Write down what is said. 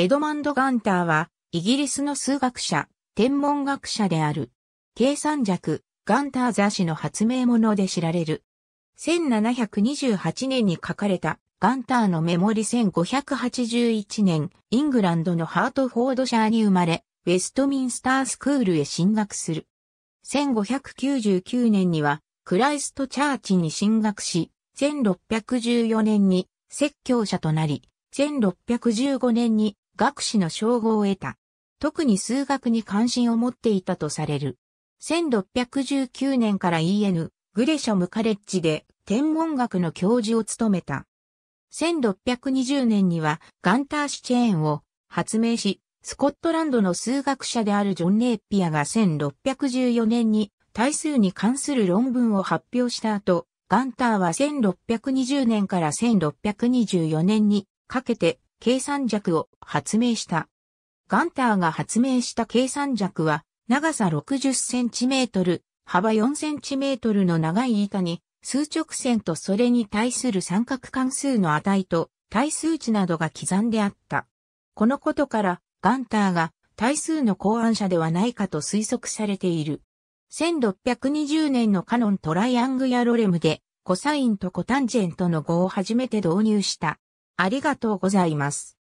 エドマンド・ガンターは、イギリスの数学者、天文学者である。計算尺、ガンター雑誌の発明者で知られる。1728年に書かれた、ガンターのメモリ1581年、イングランドのハートフォードシャーに生まれ、ウェストミンスタースクールへ進学する。1599年には、クライストチャーチに進学し、1614年に説教者となり、1615年に学士の称号を得た。特に数学に関心を持っていたとされる。1619年から E.N. グレシャムカレッジで天文学の教授を務めた。1620年にはガンター氏チェーンを発明し、スコットランドの数学者であるジョン・ネイピアが1614年に対数に関する論文を発表した後、ガンターは1620年から1624年にかけて計算尺を発明した。ガンターが発明した計算尺は長さ60センチメートル、幅4センチメートルの長い板に数直線とそれに対する三角関数の値と対数値などが刻んであった。このことからガンターが対数の考案者ではないかと推測されている。1620年のカノントライアングヤロレムで、コサインとコタンジェントの語を初めて導入した。ありがとうございます。